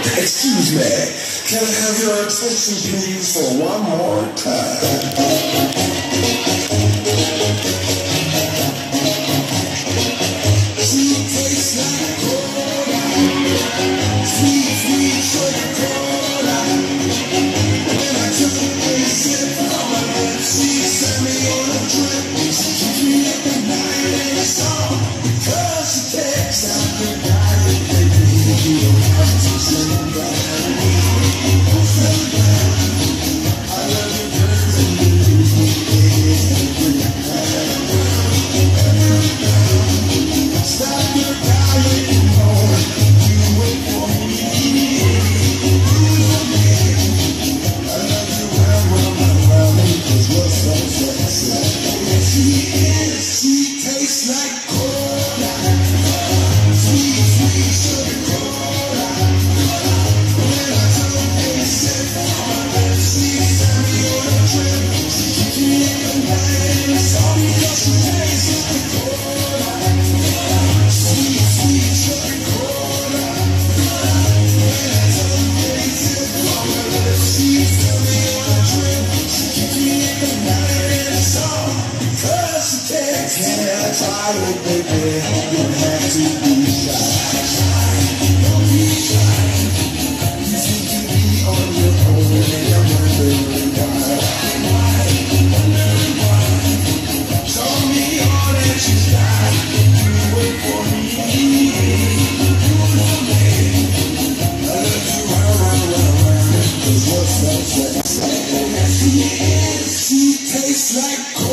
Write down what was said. Excuse me, can I have your attention please for one more time? She tastes like cola, sweet, sweet sugar cola. When I took a big sip from my lips, she sent me on a trip. She keeps me up at night in a song because she takes out the night. You don't have to say like